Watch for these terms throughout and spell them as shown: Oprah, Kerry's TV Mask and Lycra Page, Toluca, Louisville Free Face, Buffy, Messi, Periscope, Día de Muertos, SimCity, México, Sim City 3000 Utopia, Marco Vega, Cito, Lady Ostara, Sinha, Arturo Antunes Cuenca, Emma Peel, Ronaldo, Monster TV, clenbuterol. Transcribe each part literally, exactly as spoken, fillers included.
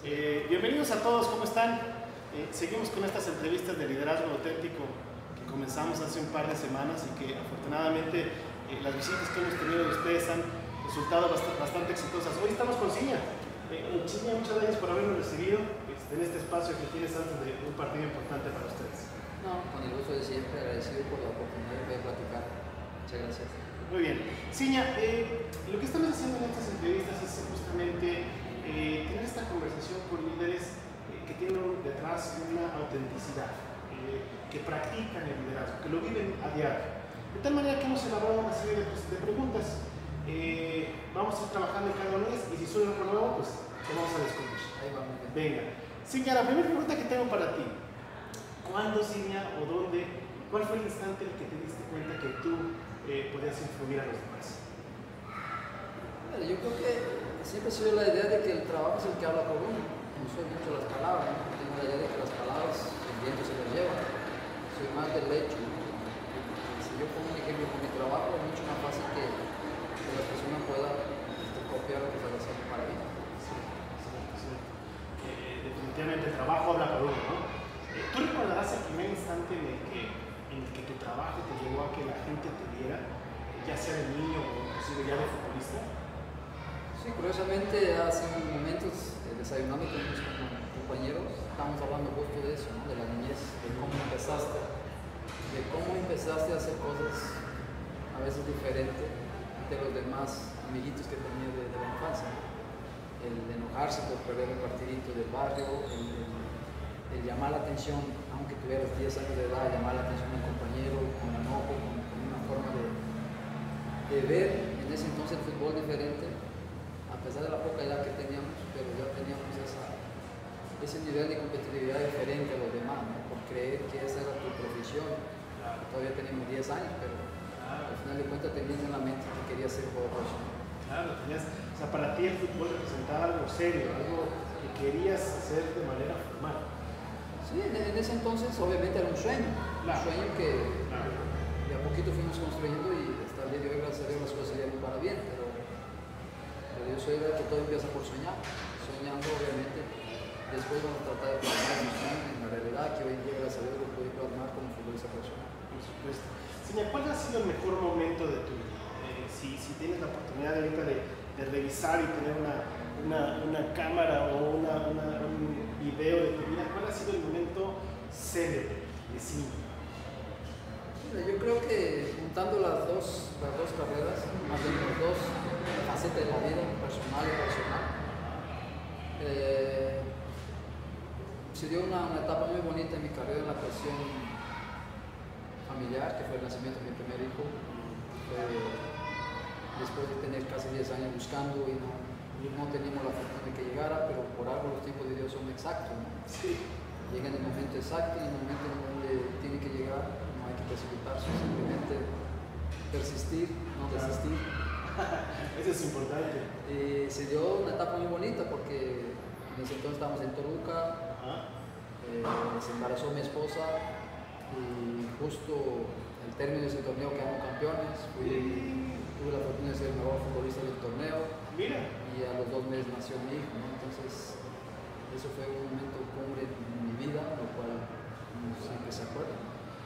Eh, bienvenidos a todos, ¿cómo están? Eh, seguimos con estas entrevistas de liderazgo auténtico que comenzamos hace un par de semanas y que afortunadamente eh, las visitas que hemos tenido de ustedes han resultado bastante, bastante exitosas. Hoy estamos con Sinha. Eh, Sinha, muchas gracias por habernos recibido en este espacio que tienes antes de un partido importante para ustedes. No, con el gusto de siempre, agradecido por la oportunidad de poder platicar. Muchas gracias. Muy bien. Sinha, eh, lo que estamos haciendo en estas entrevistas es justamente Eh, tener esta conversación con líderes eh, que tienen detrás una autenticidad, eh, que practican el liderazgo, que lo viven a diario. De tal manera que hemos elaborado una serie de, pues, de preguntas. Eh, vamos a ir trabajando en cada una de ellas y si suena algo nuevo, pues lo vamos a descubrir. Ahí vamos. Venga. Sinha, la primera pregunta que tengo para ti. ¿Cuándo, Sinha, o dónde, cuál fue el instante en el que te diste cuenta que tú eh, podías influir a los demás? Bueno, yo creo que siempre he sido la idea de que el trabajo es el que habla por uno. No soy mucho las palabras, ¿no? Tengo la idea de que las palabras, el viento se las lleva. Soy más del hecho. Si yo pongo un ejemplo con mi trabajo, es mucho más fácil que, que la persona pueda copiar lo que está haciendo para mí. Sí, sí, sí. Eh, definitivamente el trabajo habla por uno, ¿no? Eh, ¿Tú recordarás el primer instante en el, que, en el que tu trabajo te llevó a que la gente te viera, ya sea de niño o inclusive ya de futbolista? Sí, curiosamente hace unos momentos eh, desayunando con unos compañeros, estamos hablando justo de eso, ¿no? De la niñez, de cómo empezaste, de cómo empezaste a hacer cosas a veces diferentes de los demás amiguitos que tenías de, de la infancia, ¿no? El de enojarse por perder un partidito del barrio, el, el, el llamar la atención, aunque tuvieras diez años de edad, llamar la atención a un compañero con enojo, con, con una forma de, de ver en ese entonces el fútbol diferente. A pesar de la poca edad que teníamos, pero ya teníamos esa, ese nivel de competitividad diferente a los demás, ¿no? Por creer que esa era tu profesión. Claro. Todavía teníamos diez años, pero claro, al final de cuentas tenías en la mente que querías ser jugador profesional. Claro, tenías, o sea, para ti el fútbol representaba algo serio, algo que querías hacer de manera formal. Sí, en, en ese entonces obviamente era un sueño, claro, un sueño que claro, de a poquito fuimos construyendo y hasta el día de hoy, gracias a Dios, las cosas se dieron para bien. Pero yo soy de que todo empieza por soñar, soñando obviamente, después vamos a tratar de plasmar en la realidad que hoy en día, gracias a Dios, lo pude plasmar como futbolista profesional. Por supuesto. Señor, ¿cuál ha sido el mejor momento de tu vida? Eh, si, si tienes la oportunidad ahorita de, de revisar y tener una, una, una cámara o una, una, un video de tu vida, ¿cuál ha sido el momento célebre de sí? Mira, yo creo que juntando las dos, las dos carreras, más de los dos, facetas de la vida, personal y personal. Eh, se dio una, una etapa muy bonita en mi carrera en la cuestión familiar, que fue el nacimiento de mi primer hijo. Eh, después de tener casi diez años buscando y no, no teníamos la fortuna de que llegara, pero por algo los tiempos de Dios son exactos, ¿no? Sí. Llega en el momento exacto y en el momento donde tiene que llegar, no hay que precipitarse, simplemente persistir, no desistir. Eso es importante. Eh, se dio una etapa muy bonita porque en ese entonces estábamos en Toluca. Eh, se embarazó mi esposa y justo al término de ese torneo quedamos campeones. Fui, tuve la fortuna de ser el mejor futbolista del torneo. Mira. Y a los dos meses nació mi hijo, ¿no? Entonces eso fue un momento cumbre en mi vida, lo cual no siempre se acuerda.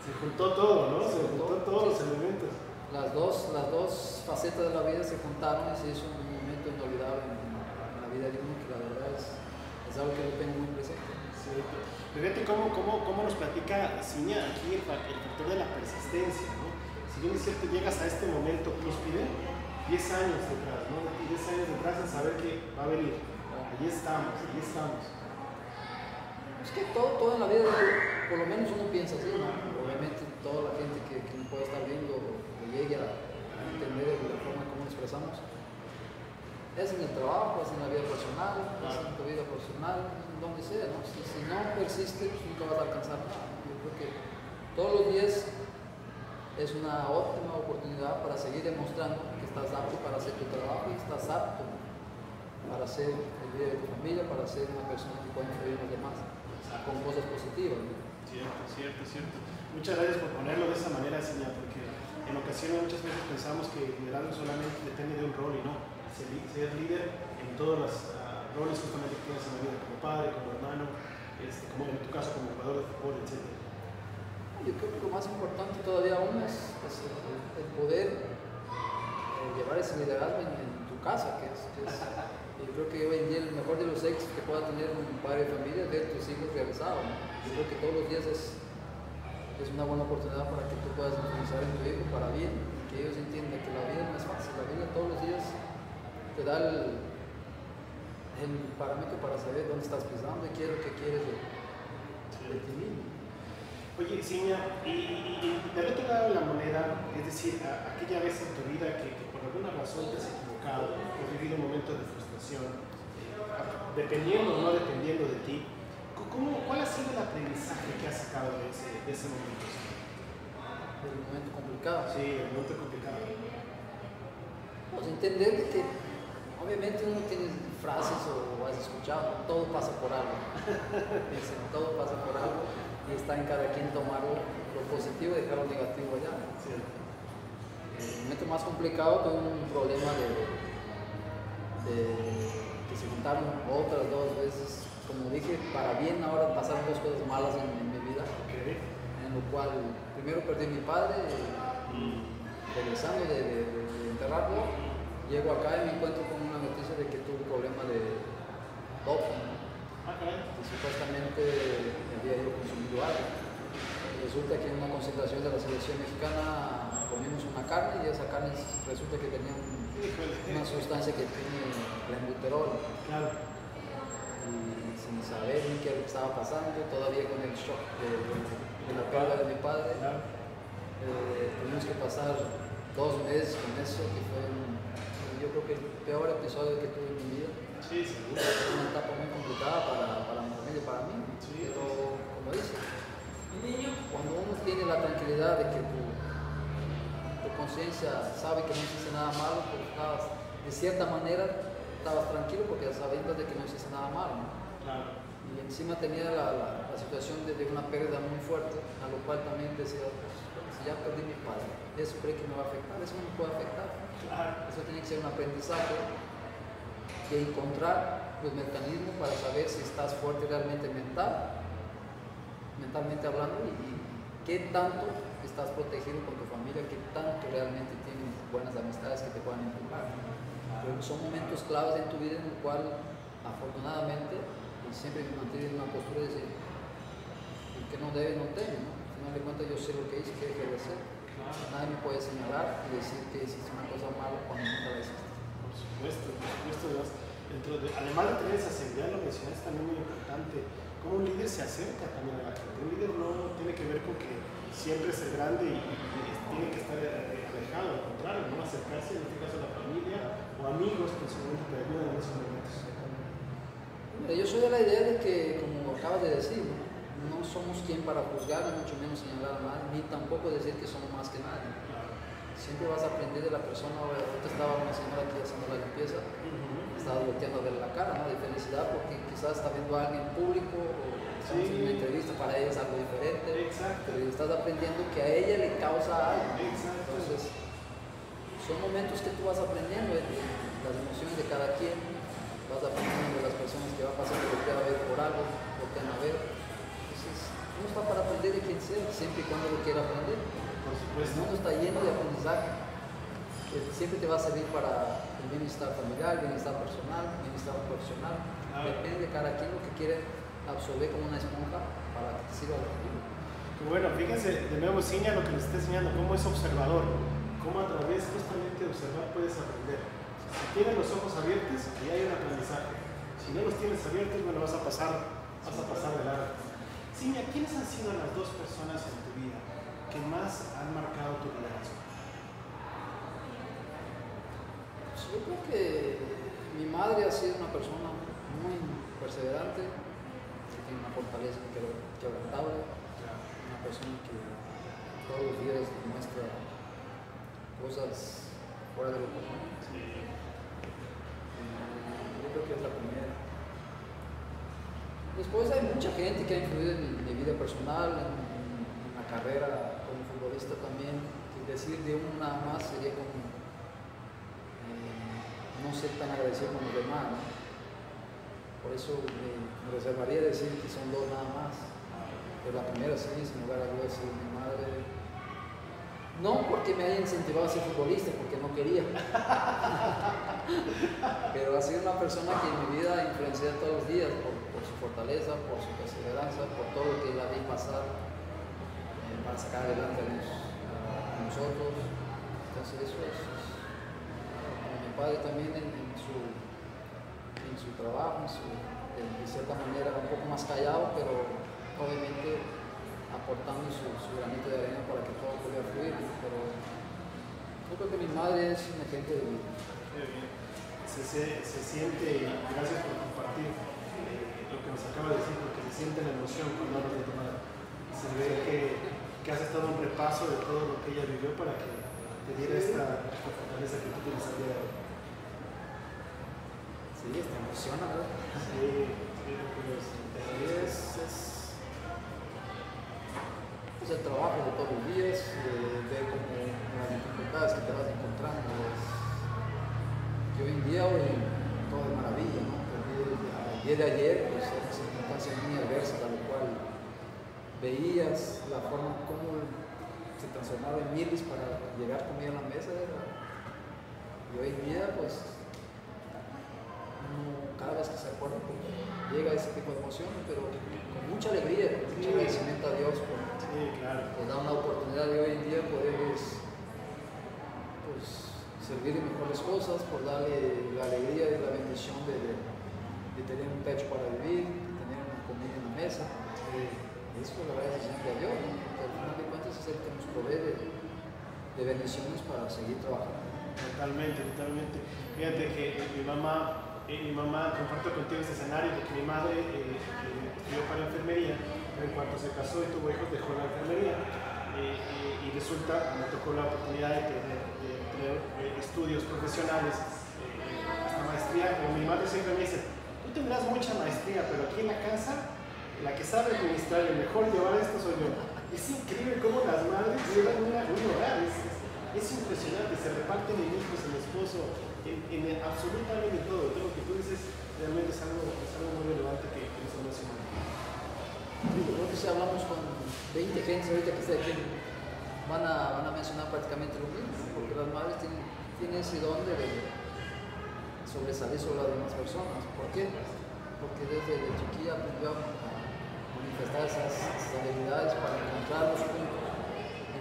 Se juntó todo, ¿no? Se, se juntó, juntó todos los elementos. Las dos, las dos facetas de la vida se juntaron y se hizo un momento inolvidable en, en la vida de uno que la verdad es, es algo que yo tengo muy presente. Sí. Fíjate cómo, cómo, cómo nos platica Sinha aquí el, el factor de la persistencia, ¿no? Si bien es cierto, llegas a este momento cúspide, diez años detrás, ¿no? diez años detrás en saber que va a venir. Allí estamos, allí estamos. Es que todo, todo en la vida, por lo menos uno piensa así, ¿no? Obviamente toda la gente que, que no puede estar viendo llegue a entender la forma como expresamos. Es en el trabajo, es en la vida personal, es en tu vida personal, donde sea, ¿no? Si, si no persistes, nunca vas a alcanzar nada. Yo creo que todos los días es una óptima oportunidad para seguir demostrando que estás apto para hacer tu trabajo y estás apto para ser el líder de tu familia, para ser una persona que pueda influir en los demás con cosas positivas, ¿no? Cierto, cierto, cierto. Muchas gracias por ponerlo de esa manera, Sinha, porque en ocasiones muchas veces pensamos que el liderazgo solamente depende de un rol y no. Ser líder en todas las uh, roles justamente que tienes en la vida, como padre, como hermano, este, como en tu caso como jugador de fútbol, etcétera. Yo creo que lo más importante todavía aún es, es el, el poder eh, llevar ese liderazgo en, en tu casa, que es, que es yo creo que hoy en día el mejor de los éxitos que pueda tener un padre de familia es ver tus hijos realizados, ¿no? Yo creo que todos los días es, es una buena oportunidad para que tú puedas influenciar en tu hijo para bien, que ellos entiendan que la vida no es fácil, la vida todos los días te da el, el parámetro para saber dónde estás pisando y qué es lo que quieres de, de ti mismo. Oye, Sinha, y del otro lado de la moneda, es decir, a, aquella vez en tu vida que, que por alguna razón te has equivocado, que has vivido momentos de frustración, dependiendo o no dependiendo de ti, ¿cómo, ¿cuál ha sido el aprendizaje que has sacado de ese, de ese momento? ¿El momento complicado? Sí, el momento complicado. Pues entender que obviamente uno tiene frases o, o has escuchado, todo pasa por algo, dicen, todo pasa por algo. Y está en cada quien tomar lo positivo y dejar lo negativo allá. Sí. El momento más complicado fue un problema de, de que se juntaron otras dos veces, como dije, para bien. Ahora pasaron dos cosas malas en, en mi vida, okay. En lo cual primero perdí a mi padre, regresando de, de, de enterrarlo, llego acá y me encuentro con una noticia de que tuve un problema de doping. Okay. Que supuestamente había ido consumido algo. Resulta que en una concentración de la selección mexicana comimos una carne y esa carne resulta que tenía un, una sustancia que tiene clenbuterol. Claro. Y sin saber ni qué estaba pasando, todavía con el shock de, de, de la pérdida de mi padre, claro. eh, tuvimos que pasar dos meses con eso, que fue un, yo creo que el peor episodio que tuve en mi vida. Sí, seguro. Es una etapa muy complicada para, para mi familia y para mí, sí, pero como dices, cuando uno tiene la tranquilidad de que tu, tu conciencia sabe que no hiciste nada malo, porque estabas, de cierta manera estabas tranquilo porque sabiendo de que no hiciste nada malo, ¿no? Claro. Y encima tenía la, la, la situación de, de una pérdida muy fuerte, a lo cual también decía, pues, si ya perdí mi padre, eso cree que me va a afectar, eso no me puede afectar, claro. Eso tiene que ser un aprendizaje. Que encontrar los mecanismos para saber si estás fuerte realmente mental, mentalmente hablando, y qué tanto estás protegido con tu familia, qué tanto realmente tienes buenas amistades que te puedan empujar. Pero son momentos claves en tu vida en el cual, afortunadamente, siempre mantienes una postura de decir, el que no debe, no teme, ¿no? Al final de cuentas yo sé lo que hice, qué dejé de hacer. Nadie me puede señalar y decir que hiciste una cosa mala cuando nunca la hiciste. Por supuesto, por supuesto, dentro de, además de tener esa seguridad, lo mencionaste también muy importante, cómo un líder se acerca también a la gente. Un líder no tiene que ver con que siempre es el grande y, y tiene que estar alejado, al contrario, no acercarse, en este caso a la familia o amigos principalmente que ayudan en esos momentos. Mira, yo soy de la idea de que, como acabas de decir, no somos quien para juzgar, ni mucho menos señalar mal, ni tampoco decir que somos más que nadie. Siempre vas a aprender de la persona. Ahorita estaba una señora aquí haciendo la limpieza, uh-huh. Estaba volteando a ver la cara, ¿no? De felicidad, porque quizás está viendo a alguien público o sí. En una entrevista para ella es algo diferente. Exacto. Pero estás aprendiendo que a ella le causa algo. Exacto. Entonces, son momentos que tú vas aprendiendo, ¿eh? Las emociones de cada quien, vas aprendiendo de las personas que van pasando, voltean a ver por algo, voltean a ver. Entonces, uno está para aprender de quien sea, siempre y cuando lo quiera aprender. Por supuesto. El mundo está lleno de aprendizaje que siempre te va a servir para el bienestar familiar, el bienestar personal, el bienestar profesional. Ah, depende de cada quien lo que quiere absorber como una esponja para que te sirva el futuro. Bueno, fíjense de nuevo, Sinha, lo que nos está enseñando, cómo es observador, cómo a través justamente de observar puedes aprender. Si tienes los ojos abiertos, ya hay un aprendizaje. Si no los tienes abiertos, bueno, vas a pasar, vas a pasar de largo. Sinha, ¿quiénes han sido las dos personas en tu vida que más han marcado tu liderazgo? Pues yo creo que mi madre ha sido una persona muy perseverante, que tiene una fortaleza que quebrantable, una persona que todos los días muestra cosas fuera de lo común. Sí. Yo creo que es la primera. Después hay mucha gente que ha influido en mi, mi vida personal, en, en la carrera futbolista también, que decir de una más sería como eh, no ser tan agradecido con los demás, ¿no? Por eso me reservaría decir que son dos nada más. Pero la primera sí, sin lugar a dudas, es mi madre. No porque me haya incentivado a ser futbolista, porque no quería. Pero ha sido una persona que en mi vida influencia todos los días por, por su fortaleza, por su perseverancia, por todo lo que la vi pasar eh, para sacar adelante a, los, a nosotros. Entonces eso es. Bueno, mi padre también en, en, su, en su trabajo, en su, en, de cierta manera un poco más callado, pero obviamente aportando su, su granito de arena para que todo pudiera fluir, pero yo creo que mi madre es un ejemplo de vida. Se, se, se siente, gracias por compartir eh, lo que nos acaba de decir, porque se siente la emoción cuando hablas de tu madre. Se ve que, que has estado un repaso de todo lo que ella vivió para que te diera esta fortaleza que tú tienes al día de hoy. Sí, te emociona, ¿verdad? Sí, pues, es, es el trabajo de todos los días, eh, ver como las dificultades que te vas encontrando, es, que hoy en día hoy, todo es maravilla, ¿no? Pero ayer de ayer, pues eran circunstancias muy adversas, a lo cual veías la forma como se transformaba en miles para llegar comida a la mesa, ¿verdad? Y hoy en día, pues, uno, cada vez que se acuerda, pues, llega ese tipo de emoción, pero con mucha alegría, con mucho agradecimiento a Dios por Sí, claro. Pues da una oportunidad de hoy en día poder pues, pues, servir mejores cosas, por darle la alegría y la bendición de, de, de tener un techo para vivir, de tener una comida en la mesa. Y eso lo agradezco siempre a Dios, ¿no? Porque al final de cuentas es el que nos provee de, de bendiciones para seguir trabajando. Totalmente, totalmente. Fíjate que mi mamá, eh, mi mamá compartió contigo este escenario porque mi madre eh, eh, estudió para la enfermería. En cuanto se casó y tuvo hijos, dejó la enfermería eh, eh, y resulta, me tocó la oportunidad de tener, de tener eh, estudios profesionales eh, hasta maestría. Como mi madre siempre me dice, tú tendrás mucha maestría, pero aquí en la casa, la que sabe administrar y mejor llevar esto soy yo. Es increíble cómo las madres llevan una, un hogar, es, es, es impresionante, se reparten en hijos, en esposo, en, en absolutamente todo. Todo lo que tú dices realmente es algo, es algo muy relevante que nos emociona. Creo que si hablamos con veinte gentes ahorita que está aquí, van a, van a mencionar prácticamente lo mismo, porque las madres tienen, tienen ese don de sobresalir sobre las demás personas. ¿Por qué? Porque desde de chiquilla aprendió a manifestar esas, esas habilidades para encontrar los puntos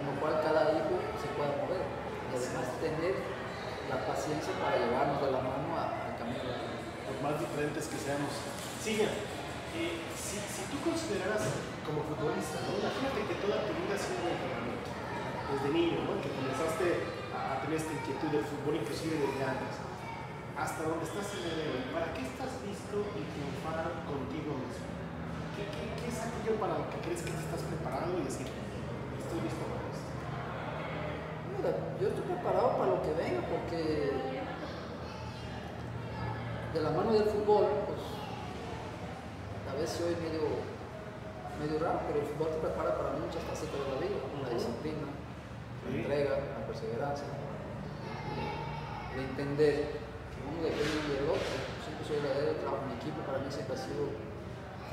en los cuales cada hijo se pueda mover. Y además tener la paciencia para llevarnos de la mano al camino. Por más diferentes que seamos. Sigue. Eh, si, si tú consideras como futbolista, ¿no? Imagínate que toda tu vida ha sido un entrenamiento, desde niño, ¿no? Que comenzaste a tener esta inquietud del fútbol, inclusive desde antes, hasta donde estás en el nivel. ¿Para qué estás listo y triunfar contigo mismo? ¿Qué, qué, qué es aquello para lo que crees que te estás preparando y decir, estoy listo para esto? Mira, yo estoy preparado para lo que venga, porque de la mano del fútbol, pues, a veces hoy medio, medio raro, pero el fútbol te prepara para muchas facetas de la vida, la disciplina, la entrega, la perseverancia, el entender que uno depende del otro. Siempre soy verdadero, trabajo en equipo, para mí siempre ha sido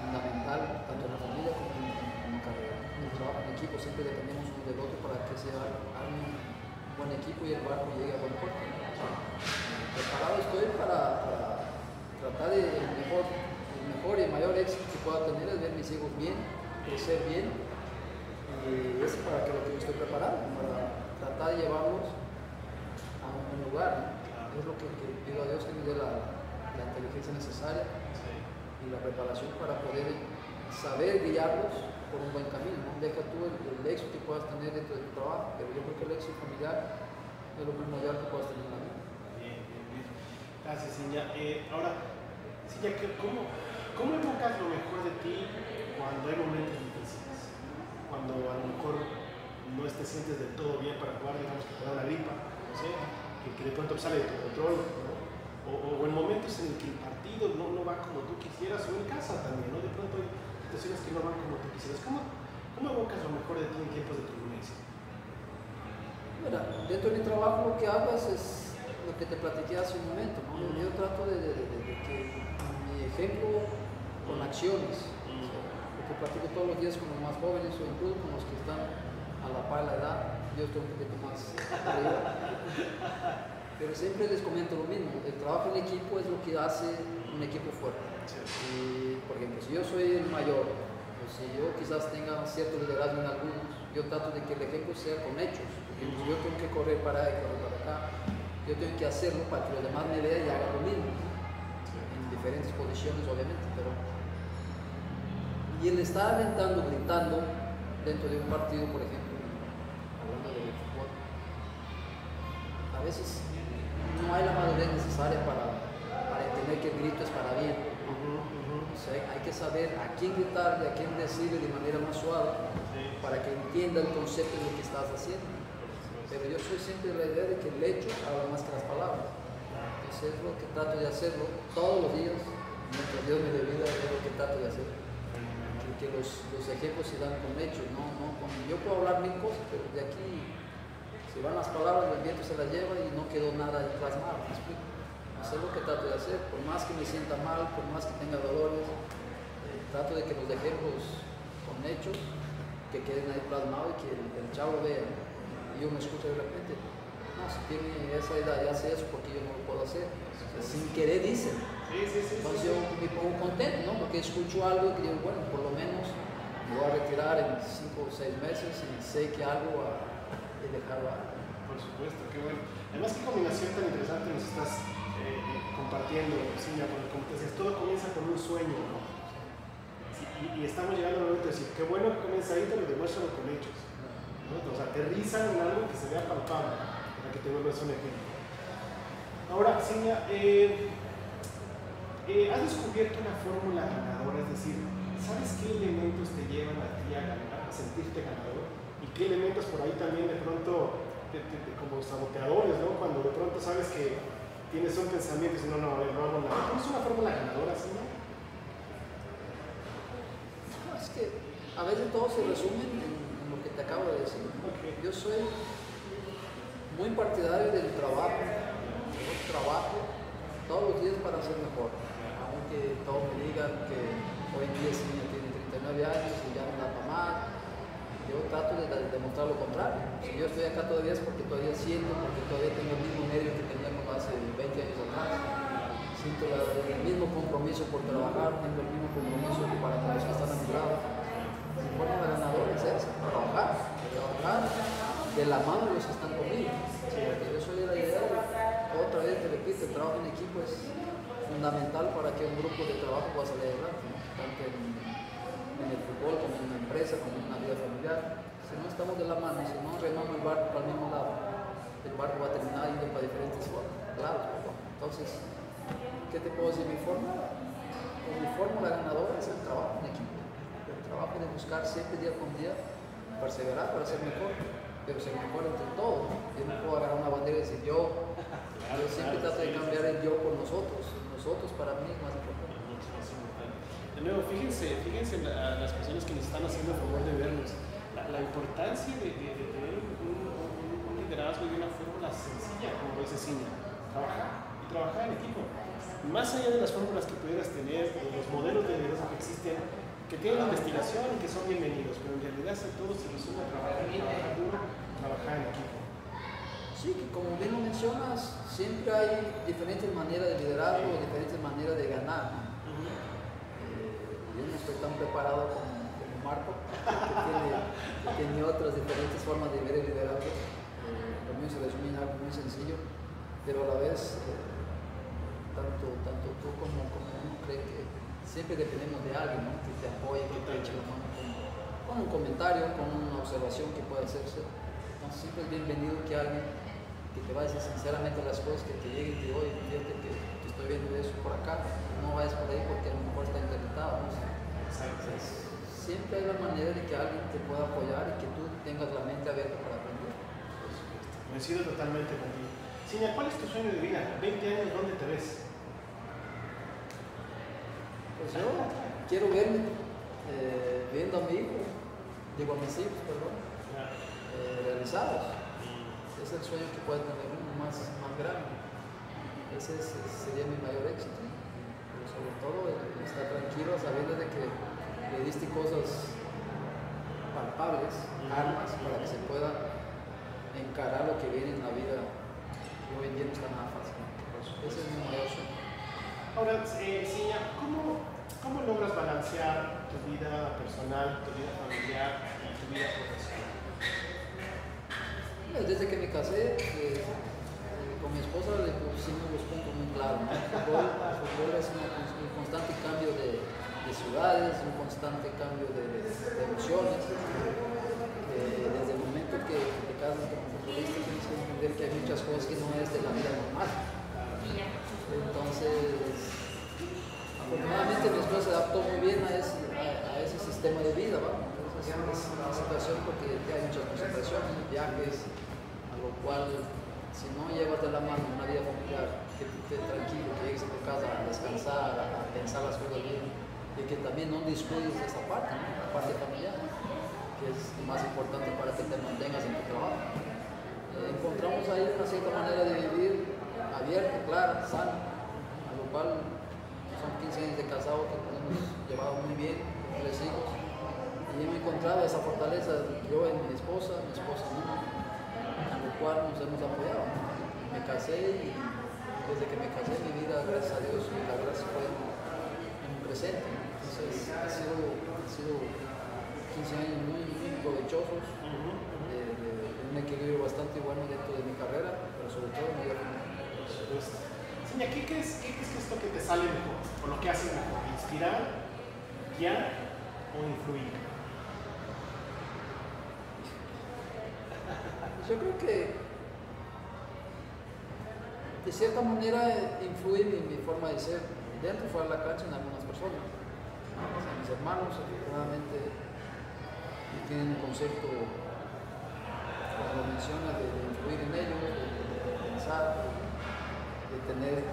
fundamental, tanto en la familia como en, en, en mi carrera. En el trabajo en equipo siempre dependemos uno del otro para que se arme un buen equipo y el barco llegue a buen puerto. Preparado estoy para, para tratar de mejor. Mejor y el mayor éxito que pueda tener es ver mis hijos bien, crecer bien, y es para que lo que yo estoy preparado, para tratar de llevarlos a un lugar, ¿no? Es lo que, que pido a Dios que me dé la, la inteligencia necesaria y la preparación para poder saber guiarlos por un buen camino, ¿no? Deja tú el, el éxito que puedas tener dentro de tu trabajo, pero yo creo que el éxito familiar es lo primordial que puedas tener en la vida. Bien, bien, bien. Gracias, Sinha. Eh, ahora, Sinha, ¿cómo? ¿Cómo enfocas lo mejor de ti cuando hay momentos difíciles? Cuando a lo mejor no te sientes del todo bien para jugar, digamos que te da la gripa, no sé, que, que de pronto sale de tu control, ¿no? O, o en momentos en que el partido no, no va como tú quisieras, o en casa también, ¿no? De pronto hay situaciones que no van como tú quisieras. ¿Cómo, cómo enfocas lo mejor de ti en tiempos de turbulencia? Mira, dentro de mi trabajo lo que hagas es lo que te platiqué hace un momento, ¿no? Yo trato de, de, de, de que mi ejemplo con acciones. Mm. Porque platico todos los días con los más jóvenes o incluso con los que están a la par de la edad. Yo estoy un poquito más arriba. Pero siempre les comento lo mismo. El trabajo en equipo es lo que hace un equipo fuerte. Sí. Y, por ejemplo, si yo soy el mayor, o si yo quizás tenga cierto liderazgo en algunos, yo trato de que el ejemplo sea con hechos. Porque mm. yo tengo que correr para ahí, correr para acá. Yo tengo que hacerlo para que los demás me vean y hagan lo mismo. En diferentes condiciones, obviamente, pero... Y el estar aventando, gritando dentro de un partido, por ejemplo, hablando de fútbol, a veces no hay la madurez necesaria para, para entender que el grito es para bien. Uh -huh, uh -huh. O sea, hay que saber a quién gritar y a quién decirle de manera más suave sí. para que entienda el concepto de lo que estás haciendo. Pero yo soy siempre de la idea de que el hecho habla más que las palabras. Entonces es lo que trato de hacerlo todos los días, mientras Dios me dé vida, es lo que trato de hacer. Que, que los, los ejemplos se dan con hechos, no, no con... Yo puedo hablar mil cosas, pero de aquí se van las palabras, el viento se las lleva y no quedó nada plasmado, ¿me explico? Entonces es lo que trato de hacer, por más que me sienta mal, por más que tenga dolores, eh, trato de que los ejemplos con hechos, que queden ahí plasmados y que el, el chavo vea. Yo me escucho de repente, no, si tiene esa edad ya hace eso, porque yo no lo puedo hacer. O sea, sin querer dicen. Sí, sí, sí, Entonces sí, yo sí. me pongo contento, ¿no? Porque escucho algo que digo, bueno, por lo menos me voy a retirar en cinco o seis meses y sé que algo a, he dejado a... Por supuesto, qué bueno. Además, qué combinación tan interesante nos estás eh, compartiendo, Sinha, porque como te decías, todo comienza con un sueño, ¿no? Y, y estamos llegando al momento de decir, qué bueno que comienza ahí, te lo demuestran con hechos. O sea, aterrizan en algo que se vea palpable, para que te vuelvas un ejemplo. Ahora, Sinha, eh, eh, has descubierto una fórmula ganadora, es decir, ¿sabes qué elementos te llevan a ti a ganar, a sentirte ganador? Y qué elementos por ahí también de pronto, te, te, te, como saboteadores, ¿no? Cuando de pronto sabes que tienes un pensamiento y dices, no, no, no hago nada. ¿Es una fórmula ganadora, Sinha? No, es que a veces todo se resume en lo que te acabo de decir. Yo soy muy partidario del trabajo. Yo trabajo todos los días para ser mejor. Aunque todos me digan que hoy en día Sinha tiene treinta y nueve años y ya no da para más, yo trato de demostrar lo contrario. Si yo estoy acá todavía es porque todavía siento, porque todavía tengo el mismo nervio que teníamos hace veinte años atrás. Siento el mismo compromiso por trabajar, tengo el mismo compromiso para todos los que están a mi lado. Mi forma de ganador es esa, trabajar, trabajar de la mano de los que están conmigo. Porque yo soy de la idea, otra vez te repito, el trabajo en equipo es fundamental para que un grupo de trabajo pueda salir adelante, ¿no? Tanto en, en el fútbol, como en una empresa, como en una vida familiar. Si no estamos de la mano, si no remamos el barco para el mismo lado, el barco va a terminar yendo para diferentes lados. Entonces, ¿qué te puedo decir? Mi fórmula, pues mi fórmula ganadora es el trabajo en equipo. Trabajo de buscar siempre día con día, perseverar para ser mejor, pero ser mejor entre todos. Yo no puedo agarrar una bandera y decir yo, yo siempre trato de cambiar el yo por nosotros, nosotros para mí es más importante. De nuevo, fíjense, fíjense a las personas que nos están haciendo el favor de vernos, la, la importancia de, de, de tener un, un, un liderazgo y una fórmula sencilla, como lo dice Sinha, trabajar y trabajar en equipo. Más allá de las fórmulas que pudieras tener, de los modelos de liderazgo que existen, que tienen investigación y que son bienvenidos, pero en realidad si todo se resume a trabajar duro, trabajar en equipo. Sí, que como bien lo mencionas, siempre hay diferentes maneras de liderazgo, diferentes maneras de ganar. Uh-huh. eh, yo no estoy tan preparado como, como Marco, que tiene, que tiene otras diferentes formas de ver el liderazgo. Eh, lo mío se resume en algo muy sencillo, pero a la vez, eh, tanto, tanto tú como, como uno cree que siempre dependemos de alguien, ¿no? Que te apoye, que te eche la mano con un comentario, con una observación que pueda hacerse. Entonces siempre es bienvenido que alguien que te vaya a decir sinceramente las cosas, que te llegue y te oye, fíjate que te estoy viendo eso por acá, no vayas por ahí porque a lo mejor está interpretado, ¿no? Entonces, siempre hay la manera de que alguien te pueda apoyar y que tú tengas la mente abierta para aprender. Coincido totalmente contigo. Sinha, ¿cuál es tu sueño de vida? veinte años, ¿dónde te ves? Pues yo quiero verme eh, viendo a mi hijo, digo a mis hijos, perdón, eh, realizados. Es el sueño que puede tener uno más, más grande. Ese es, sería mi mayor éxito. Pero sobre todo, estar tranquilo sabiendo de que le diste cosas palpables, armas, para que se pueda encarar lo que viene en la vida, que hoy en día no está nada fácil. Ese es mi mayor sueño. Ahora, eh, Sinha, ¿cómo, ¿cómo logras balancear tu vida personal, tu vida familiar y tu vida profesional? Desde que me casé, eh, con mi esposa le pusimos los puntos muy claros, ¿no? El fútbol, el fútbol es un, un constante cambio de, de ciudades, un constante cambio de, de emociones. Eh, desde el momento que te casas como futbolista tienes que entender que hay muchas cosas que no es de la vida normal. Entonces, afortunadamente mi esposa se adaptó muy bien a ese, a, a ese sistema de vida, ¿va? Es una situación porque hay muchas concentraciones, viajes, a lo cual si no llevas de la mano una vida familiar, que estés tranquilo, que llegues a tu casa a descansar, a pensar las cosas bien, y que también no descuides de esa parte, ¿no? La parte familiar, que es lo más importante para que te mantengas en tu trabajo. Eh, encontramos ahí una cierta manera de vivir abierta, clara, sana, a lo cual son quince años de casado que hemos llevado muy bien, con tres hijos. Y me encontraba esa fortaleza, yo en mi esposa, mi esposa en mí, en lo cual nos hemos apoyado. Me casé y desde que me casé mi vida, gracias a Dios, mi cabeza fue en un presente. Entonces ha sido, ha sido quince años muy, muy provechosos, de, de, de un equilibrio bastante bueno dentro de mi carrera, pero sobre todo mi vida. Sinha, ¿qué crees que es lo que te sale mejor? ¿O lo que haces mejor? ¿Inspirar, guiar o influir? Yo creo que de cierta manera influye en mi forma de ser dentro y fuera de la cancha en algunas personas. O sea, mis hermanos afortunadamente tienen un concepto, como lo mencionas, de, de influir en ellos, de, de, de pensar, de, de tener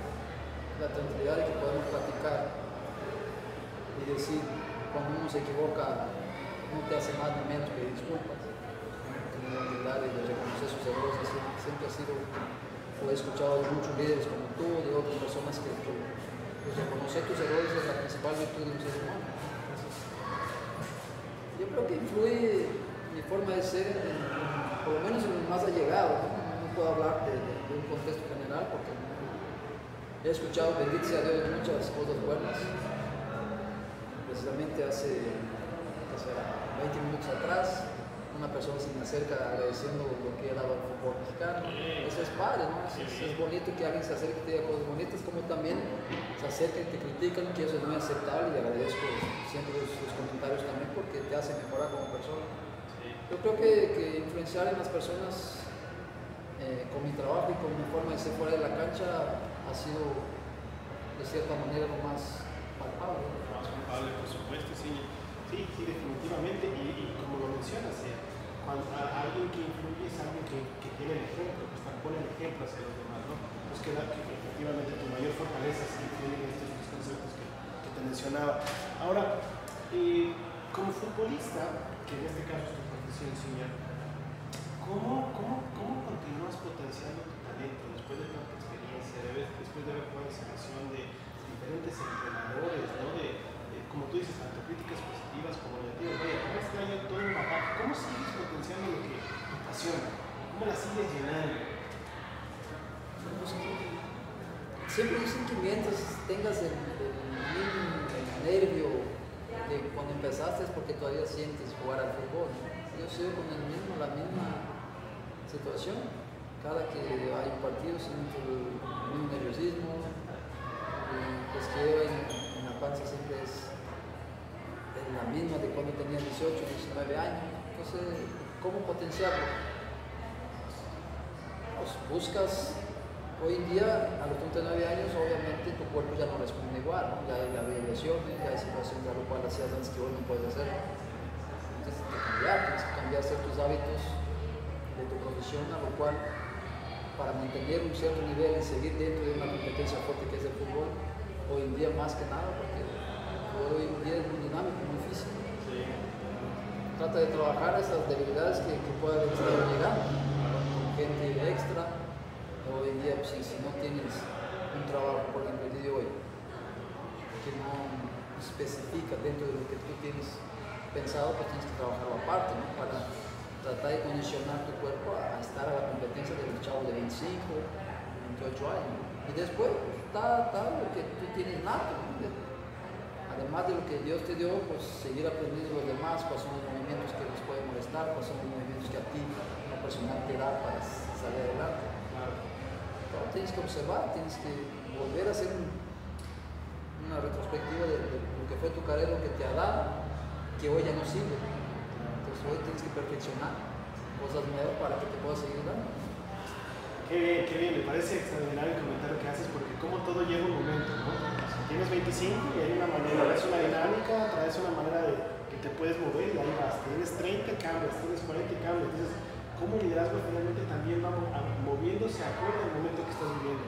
la tranquilidad de que podemos platicar y decir cuando uno se equivoca no te hace más ni menos que disculpas. Y de reconocer sus errores, siempre ha sido, o he escuchado de muchos líderes como tú, de otras personas que, que pues, reconocer tus errores es la principal virtud de un ser humano. Entonces, yo creo que influye mi forma de ser, en, en, por lo menos en los más allegados, ¿no? No puedo hablar de, de, de un contexto general porque he escuchado, bendito sea Dios, muchas cosas buenas. Precisamente hace, hace veinte minutos atrás, una persona se me acerca agradeciendo lo que ha dado al fútbol mexicano. Eso es padre, ¿no? Es, es bonito que alguien se acerque y te diga cosas bonitas, como también se acercan y te critican, que eso es muy aceptable, y agradezco siempre los, los comentarios también porque te hace mejorar como persona. Yo creo que, que influenciar en las personas eh, con mi trabajo y con mi forma de ser fuera de la cancha ha sido de cierta manera lo más palpable. Lo más palpable, por supuesto, sí. Sí, sí, definitivamente, y, y como lo mencionas, ¿sí? Cuando a alguien que influye es alguien que, que tiene el ejemplo, que está, pone el ejemplo hacia los demás, ¿no? Pues que, que efectivamente tu mayor fortaleza se influye en estos dos conceptos que, que te mencionaba. Ahora, eh, como futbolista, que en este caso es tu profesión, Sinha, ¿cómo, cómo, cómo continúas potenciando tu talento después de tanta experiencia, de, después de haber jugado en selección de diferentes entrenadores, ¿no? De, como tú dices, tanto críticas positivas como negativas, vaya, ¿cómo este año todo el papá? ¿Cómo sigues potenciando lo que te apasiona? ¿Cómo la sigues llenando? Siempre dicen que mientras tengas el, el, el nervio de cuando empezaste es porque todavía sientes jugar al fútbol. Yo sigo con el mismo, la misma situación. Cada que hay un partido siento el mismo nerviosismo, pues que en, en la panza siempre es la misma de cuando tenía dieciocho, diecinueve años, entonces, ¿cómo potenciarlo? Pues buscas, hoy en día, a los treinta y nueve años, obviamente tu cuerpo ya no responde igual, ¿no? Ya hay rehabilitaciones, ya hay situaciones de lo cual hacías antes que hoy no puedes hacer. Entonces, tienes que cambiar, tienes que cambiar ciertos hábitos de tu profesión, a lo cual, para mantener un cierto nivel y seguir dentro de una competencia fuerte que es el fútbol, hoy en día más que nada, porque hoy en día es muy dinámico, muy difícil. Sí. Trata de trabajar esas debilidades que, que puedan estar llegando con gente extra. Hoy en día, pues, si, si no tienes un trabajo, por ejemplo, el día de hoy, que que no especifica dentro de lo que tú tienes pensado, pues tienes que trabajarlo aparte, ¿no? Para tratar de condicionar tu cuerpo a estar a la competencia de los chavos de veinticinco, veintiocho años. Y después, pues, está, está lo que tú tienes nato, ¿no? Además de lo que Dios te dio, pues seguir aprendiendo los demás, cuáles son los movimientos que les pueden molestar, cuáles son los movimientos que a ti, una persona, te da para salir adelante. Claro. Entonces, tienes que observar, tienes que volver a hacer un, una retrospectiva de, de lo que fue tu carrera, lo que te ha dado, que hoy ya no sirve. Entonces hoy tienes que perfeccionar cosas nuevas para que te puedas seguir dando. Qué bien, qué bien, me parece extraordinario el comentario que haces, porque como todo lleva un momento, ¿no? O sea, tienes veinticinco y hay una manera, traes una dinámica, traes una manera de que te puedes mover y ahí vas. Tienes treinta cambios, tienes cuarenta cambios, entonces como liderazgo finalmente también va moviéndose acorde al momento que estás viviendo.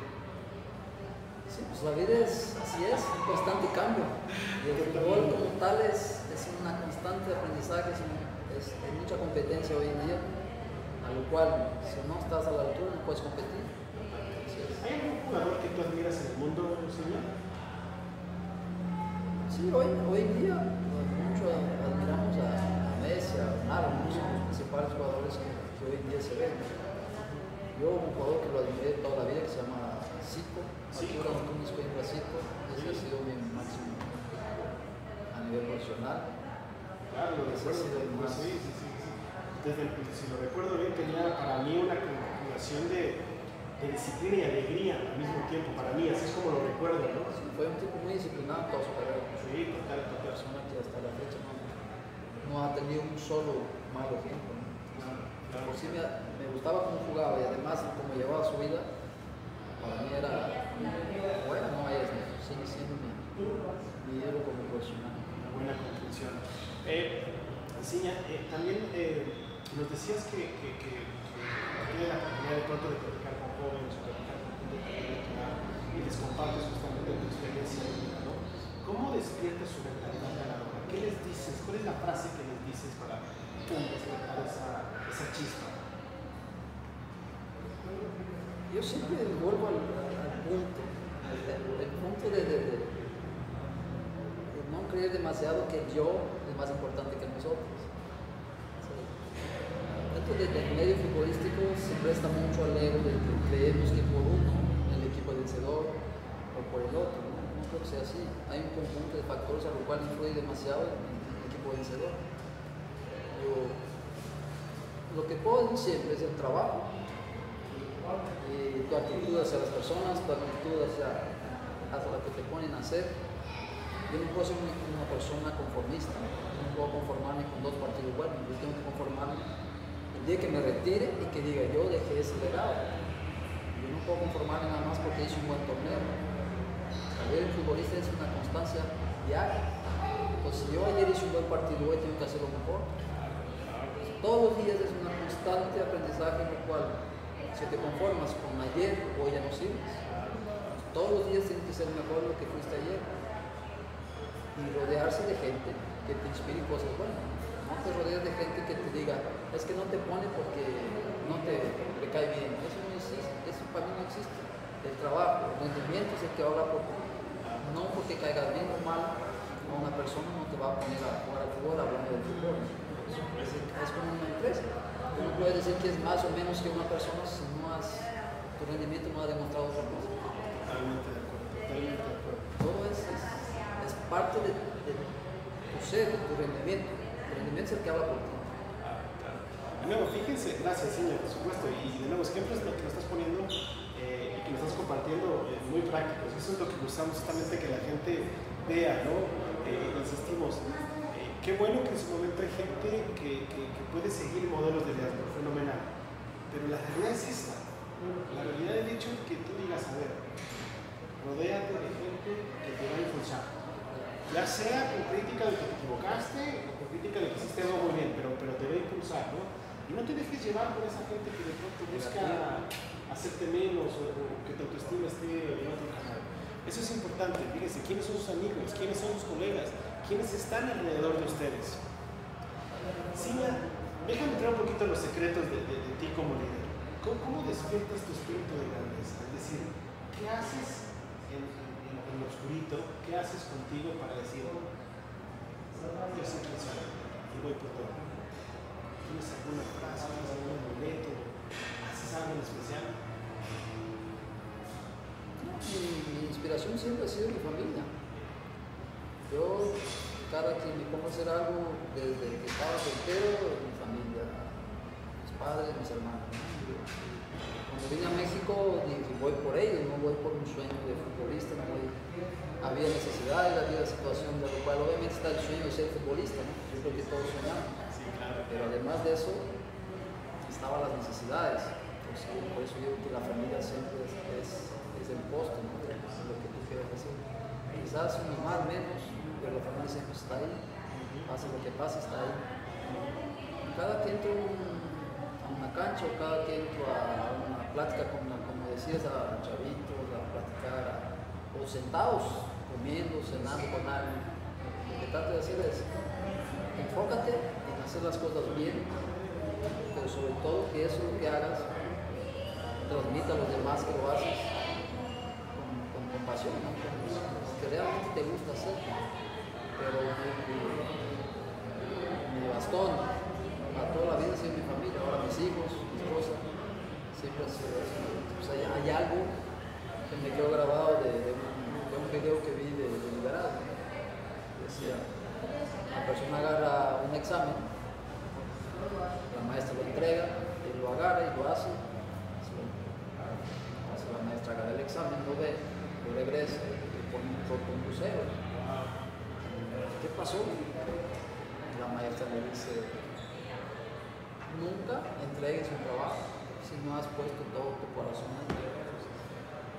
Sí, pues la vida es, así es, un constante cambio. Y el fútbol como tal es, es una constante aprendizaje, es, es, es mucha competencia hoy en día, a lo cual si no estás a la altura no puedes competir. Entonces, ¿hay algún jugador que tú admiras en el mundo, Sinha? Sí, hoy, hoy en día mucho admiramos a, a Messi, a Ronaldo, muchos de los principales jugadores que, que hoy en día se ven. Yo un jugador que lo admiré toda la vida, que se llama Cito, Arturo Antunes Cuenca Cito, ese ha sido mi máximo a nivel profesional. Claro, lo ese recuerdo, ha sido el más... sí, sí, sí, sí. Desde el, si lo recuerdo bien, tenía para mí una combinación de, de disciplina y alegría al mismo tiempo, para mí, así es como lo recuerdo, ¿no? Sí, fue un tipo muy disciplinado, todo su carrera. Sí, total, total. Persona que hasta la fecha no, no ha tenido un solo mal ejemplo, ¿no? Claro, claro. Por si me, me gustaba cómo jugaba y además cómo llevaba su vida. Para mí era bueno, no es, sigue siendo mi, mi ídolo como profesional. Una buena conclusión. Eh, Sinha, eh, también eh, nos decías que tiene la oportunidad de pronto de platicar con jóvenes, de platicar con gente y les compartes justamente tu experiencia, ¿no? ¿Cómo despiertas su mentalidad ganadora? ¿Qué les dices? ¿Cuál es la frase que les dices para despertar esa, esa chispa? Yo siempre vuelvo al, al punto, al, al punto de, de, de, de no creer demasiado que yo es más importante que nosotros. O sea, dentro del de medio futbolístico se presta mucho al ego de que creemos que por uno el equipo es vencedor o por el otro, ¿no? No creo que sea así. Hay un conjunto de factores a lo cual influye demasiado el equipo vencedor. Yo, lo que puedo decir siempre es el trabajo. Y tu actitud hacia las personas, tu actitud hacia, hacia lo que te ponen a hacer. Yo no puedo ser una, una persona conformista, no puedo conformarme con dos partidos buenos, yo tengo que conformarme el día que me retire y que diga yo dejé ese legado. Yo no puedo conformarme nada más porque hice un buen torneo. Ayer el futbolista es una constancia diaria. Entonces si yo ayer hice un buen partido, hoy tengo que hacerlo mejor. Entonces, todos los días es una constante aprendizaje en el cual si te conformas con ayer, hoy ya no sirves. Todos los días tienes que ser mejor lo que fuiste ayer. Y rodearse de gente que te inspire cosas buenas. No te rodees de gente que te diga, es que no te pone porque no te, te cae bien. Eso no existe, eso para mí no existe. El trabajo, el rendimiento es el que habla por ti. No porque caigas bien o mal a una persona no te va a poner a jugar al fútbol hablando del fútbol. Es, es como una empresa. Tú no puedes decir que es más o menos que una persona si no has, tu rendimiento no ha demostrado otra cosa. Totalmente de acuerdo, totalmente de acuerdo. Todo es, es, es parte de, de tu ser, de tu rendimiento. El rendimiento es el que habla por ti. Ah, claro. De nuevo, fíjense, gracias, Sinha, por supuesto. Y de nuevo, ejemplos lo que nos estás poniendo eh, y que nos estás compartiendo eh, muy prácticos. Eso es lo que buscamos justamente que la gente vea, ¿no? Eh, insistimos. Qué bueno que en su momento hay gente que, que, que puede seguir modelos de liderazgo, fenomenal. Pero la realidad es esta. La realidad del hecho es que tú digas, a ver, rodéate de gente que te va a impulsar. Ya sea con crítica de que te equivocaste o con crítica de que hiciste algo muy bien, pero, pero te va a impulsar, ¿no? Y no te dejes llevar por esa gente que de pronto busca hacerte menos o, o que tu autoestima esté en otro canal. Eso es importante. Fíjense, ¿quiénes son sus amigos? ¿Quiénes son sus colegas? ¿Quiénes están alrededor de ustedes? Sinha, déjame entrar un poquito en los secretos de, de, de ti como líder. ¿Cómo, cómo despiertas tu espíritu de grandeza? Es decir, ¿qué haces en, en, en en lo oscurito, ¿qué haces contigo para decir, yo soy persona y voy por todo? ¿Tienes alguna frase, tienes algún amuleto? ¿Haces algo en especial? No, mi, mi inspiración siempre ha sido mi familia. Yo, cada quien me pongo a hacer algo, desde que estaba soltero, mi familia, mis padres, mis hermanos. Cuando vine a México, dije, voy por ellos, no voy por un sueño de futbolista, no voy. Había necesidades, había situación de lo cual obviamente está el sueño de ser futbolista, ¿no? Yo creo que todos soñamos. Sí, claro. Pero además de eso, estaban las necesidades. Entonces, por eso yo creo que la familia siempre es, es, es el poste, ¿no? Es lo que tú quieres decir. Quizás uno más, menos, pero la familia siempre está ahí. Pase lo que pase, está ahí. Cada que entro a una cancha o cada que entro a una plática, como, como decías, a chavitos, a platicar, a, o sentados, comiendo, cenando con alguien, lo que trato de decir es, enfócate en hacer las cosas bien, pero sobre todo que eso lo que hagas, transmita a los demás que lo haces con, con compasión, ¿no? Que realmente te gusta hacer. Pero mi bastón a toda la vida ha sido mi familia, ahora mis hijos, mi esposa, siempre ha sido eso. Pues hay, hay algo que me quedó grabado de, de, de un video que vi de, de Liberado. Decía, la persona agarra un examen, la maestra lo entrega, él lo agarra y lo hace. Entonces, la maestra agarra el examen, lo ve, lo regresa, con un crucero. ¿Qué pasó? La maestra le dice, nunca entregues un trabajo si no has puesto todo tu corazón en ello.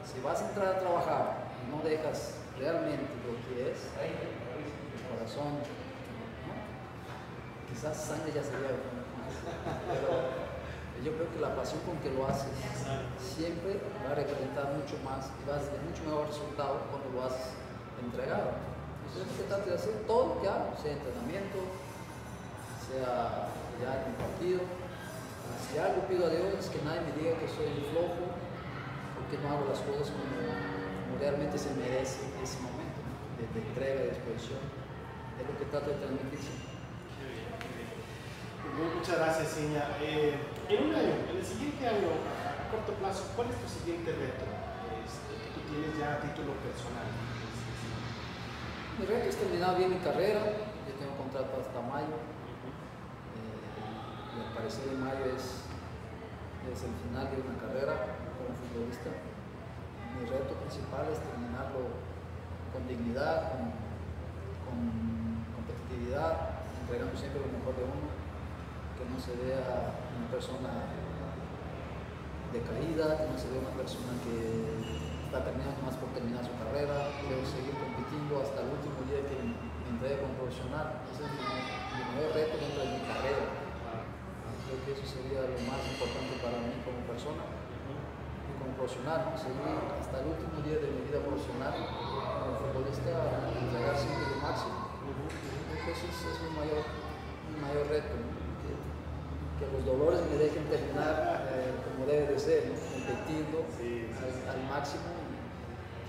Si vas a entrar a trabajar y no dejas realmente lo que es tu corazón, ¿no? Quizás sangre ya sería, pero yo creo que la pasión con que lo haces siempre va a representar mucho más y va a tener mucho mejor resultado cuando lo has entregado. Entonces, que trate de hacer todo lo que hago, sea entrenamiento, sea ya en un partido. Si algo pido a Dios es que nadie me diga que soy flojo o que no hago las cosas como, como realmente se merece en ese momento, ¿no? de, de entrega, de disposición. Es lo que trato de transmitir. Muchas gracias, Sinha. Eh, en un año, en el siguiente año, a corto plazo, ¿cuál es tu siguiente reto este, que tú tienes ya a título personal? Mi reto es terminar bien mi carrera. Yo tengo contrato hasta mayo. Eh, y al parecer en mayo es, es el final de una carrera como futbolista. Mi reto principal es terminarlo con dignidad, con, con competitividad, entregando siempre lo mejor de uno. Que no se vea una persona decaída, que no se vea una persona que está terminando más por terminar su carrera. Quiero seguir compitiendo hasta el último día que me entregue como profesional. Ese es mi, mi nuevo reto dentro de mi carrera. Creo que eso sería lo más importante para mí como persona y como profesional, ¿no? Seguir hasta el último día de mi vida profesional como futbolista, entregar siempre lo máximo. Creo que ese es mi mayor, mi mayor reto, ¿no? Que los dolores me dejen terminar eh, como debe de ser, ¿no? Competiendo sí, sí, sí. Al, al máximo,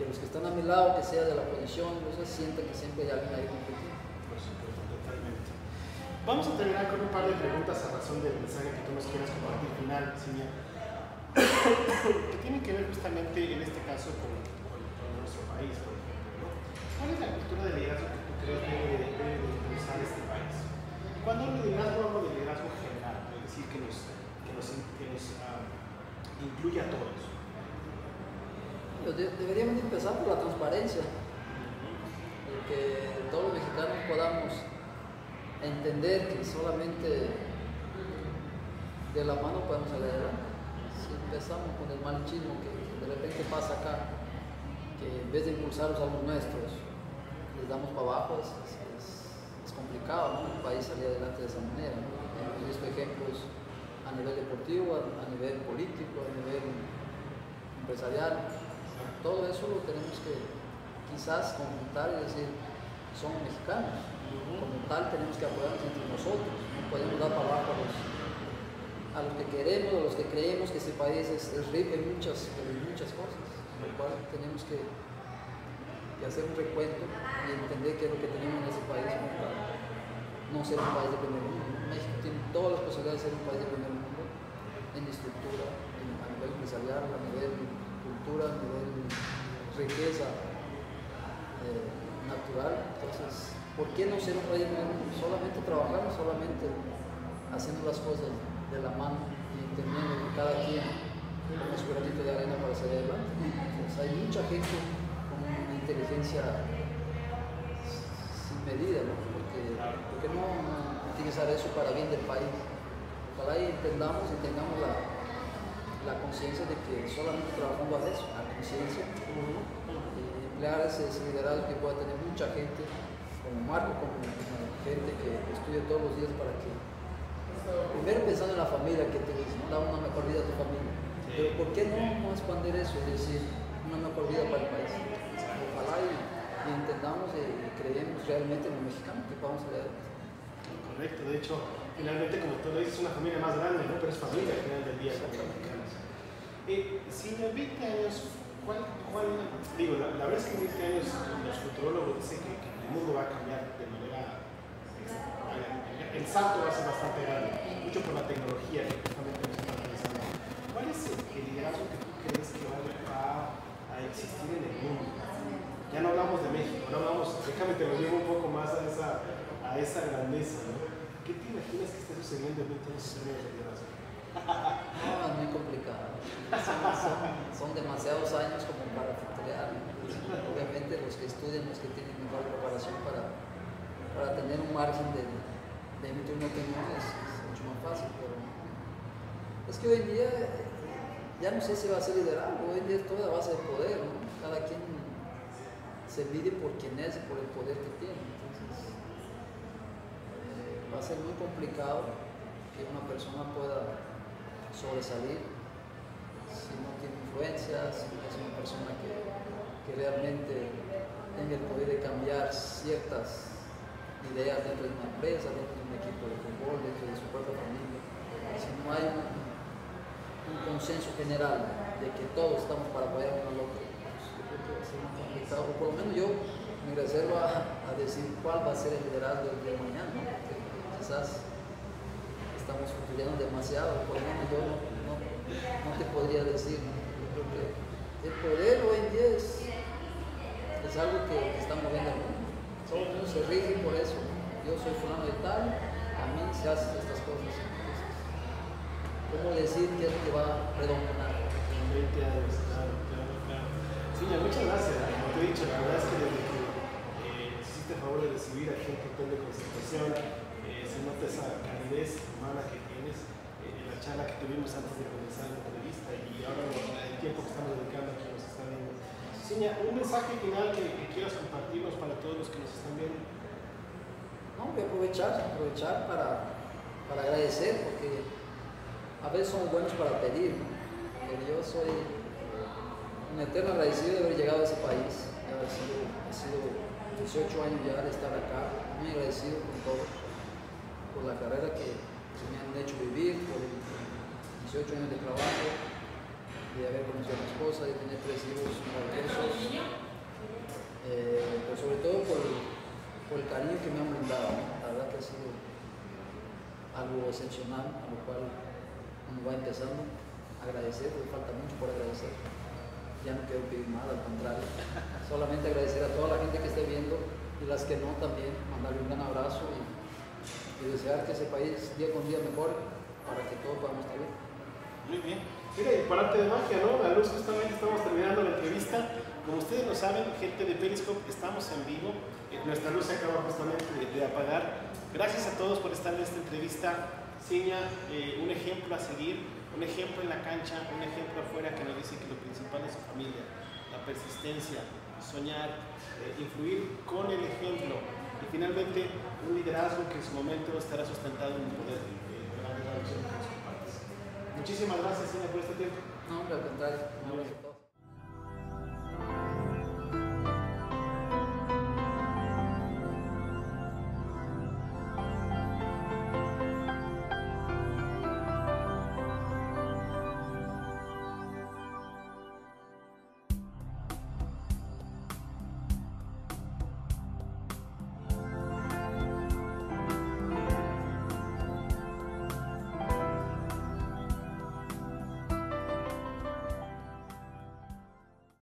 que los que están a mi lado, que sea de la posición, no se sientan que siempre hay alguien ahí competiendo. Por supuesto, totalmente. Vamos a terminar con un par de preguntas a razón del mensaje que tú nos quieras compartir final, Sinha, que tienen que ver justamente en este caso con, con, con nuestro país, por ejemplo, ¿no? ¿Cuál es la cultura de liderazgo que tú crees debe de, debe de impulsar este país? Cuando hablo de liderazgo, hablo de liderazgo general. Decir, que nos, que nos, que nos uh, incluye a todos. De, deberíamos empezar por la transparencia, porque todos los mexicanos podamos entender que solamente de la mano podemos salir adelante. Si empezamos con el manchismo que, que de repente pasa acá, que en vez de impulsarlos a los nuestros, les damos para abajo, es, es, es complicado, ¿no? El país salir adelante de esa manera, ¿no? He visto ejemplos a nivel deportivo, a nivel político, a nivel empresarial. Todo eso lo tenemos que quizás conjuntar y decir, somos mexicanos, como tal tenemos que apoyarnos entre nosotros, no podemos dar para abajo a los, a los que queremos, a los que creemos que este país es, es rico en muchas, en muchas cosas, en lo cual tenemos que, y hacer un recuento y entender qué es lo que tenemos en ese país para no ser un país de primer mundo. México tiene todas las posibilidades de ser un país de primer mundo en estructura, en, a nivel empresarial, a nivel cultura, a nivel riqueza eh, natural. Entonces, ¿por qué no ser un país de primer mundo? Solamente trabajando, solamente haciendo las cosas de la mano y entendiendo que cada quien pone su granito de arena para salir adelante. Entonces, hay mucha gente con una inteligencia sin medida, ¿no? Porque, porque no utilizar eso para bien del país. Ojalá y entendamos y tengamos la, la conciencia de que solamente trabajando a eso, a conciencia, y emplear ese, ese liderazgo que pueda tener mucha gente, como Marco, como, como gente que estudia todos los días para que, primero pensando en la familia, que te da una mejor vida a tu familia, sí. Pero ¿por qué no, no expandir eso? Es decir, una mejor vida para el país. Ojalá y, y entendamos y, y creemos realmente en los mexicanos que podamos salir adelante. Correcto, de hecho, finalmente, como tú lo dices, es una familia más grande, ¿no? Pero es familia al final del día, sí, los mexicanos. Eh, si en veinte años, ¿cuál, cuál, digo, la, la verdad es que en veinte años los futurólogos dicen que, que el mundo va a cambiar de manera. El salto va a ser bastante grande, mucho por la tecnología que justamente nos está analizando. ¿Cuál es el liderazgo que tú crees que va a existir en el mundo? Ya no hablamos de México, no hablamos, déjame te lo llevo un poco más a esa, a esa grandeza, ¿no? ¿Qué te imaginas que está sucediendo en veinte años de liderazgo? No, es muy complicado. Son, son demasiados años como para factorear. Obviamente los que estudian, los que tienen mejor preparación para, para tener un margen de... de emitir una opinión es, es mucho más fácil, pero es que hoy en día ya no sé si va a ser liderazgo, hoy en día es toda base de poder, ¿no? Cada quien se mide por quien es y por el poder que tiene, entonces eh, va a ser muy complicado que una persona pueda sobresalir si no tiene influencia, si no es una persona que, que realmente tenga el poder de cambiar ciertas ideas dentro de una empresa, dentro de un equipo de fútbol, dentro de su propia familia. Si no hay un, un consenso general de que todos estamos para apoyar uno al otro, pues yo creo que va a ser muy complicado. O por lo menos yo me reservo a, a decir cuál va a ser el liderazgo del día de mañana, ¿no? Porque quizás estamos futurando demasiado, por lo menos yo no, no, no te podría decir, ¿no? Yo creo que el poder hoy en día es, es algo que, que estamos viendo, ¿no? Todo el mundo se rige por eso. Yo soy fulano de tal, a mí se hacen estas cosas. Entonces, ¿cómo decir qué es lo que va a predominar? En veinte años, claro, claro, claro. Sinha, muchas gracias. Como te he dicho, la verdad es que desde que eh, hiciste el favor de recibir a gente de concentración, eh, se nota esa calidez humana que tienes. Eh, en la charla que tuvimos antes de comenzar la entrevista y ahora el tiempo que estamos dedicando aquí nos está viendo. Sinha, un mensaje final que, que quieras compartirnos para todos los que nos están viendo. No, voy a aprovechar, aprovechar para, para agradecer, porque a veces somos buenos para pedir, ¿no? Porque yo soy un eterno agradecido de haber llegado a ese país. He sido, he sido dieciocho años ya de estar acá, muy agradecido con todo, por la carrera que, que me han hecho vivir, por el, dieciocho años de trabajo, de haber conocido a mi esposa, de tener tres hijos maravillosos, eh, pero sobre todo por el, por el cariño que me han brindado, ¿no? La verdad que ha sido algo excepcional, a lo cual uno va empezando a agradecer, porque falta mucho por agradecer, ya no quiero pedir nada, al contrario, solamente agradecer a toda la gente que esté viendo y las que no también, mandarle un gran abrazo y, y desear que ese país día con día mejore para que todos podamos estar bien. Muy bien. Mira, y por arte de magia, ¿no? La luz, justamente estamos terminando la entrevista. Como ustedes lo saben, gente de Periscope, estamos en vivo. Nuestra luz se acaba justamente de, de apagar. Gracias a todos por estar en esta entrevista. Sinha, eh, un ejemplo a seguir, un ejemplo en la cancha, un ejemplo afuera que nos dice que lo principal es su familia, la persistencia, soñar, eh, influir con el ejemplo. Y finalmente, un liderazgo que en su momento estará sustentado en el poder de la. Muchísimas gracias, Sinha, por este tiempo. No, al contrario.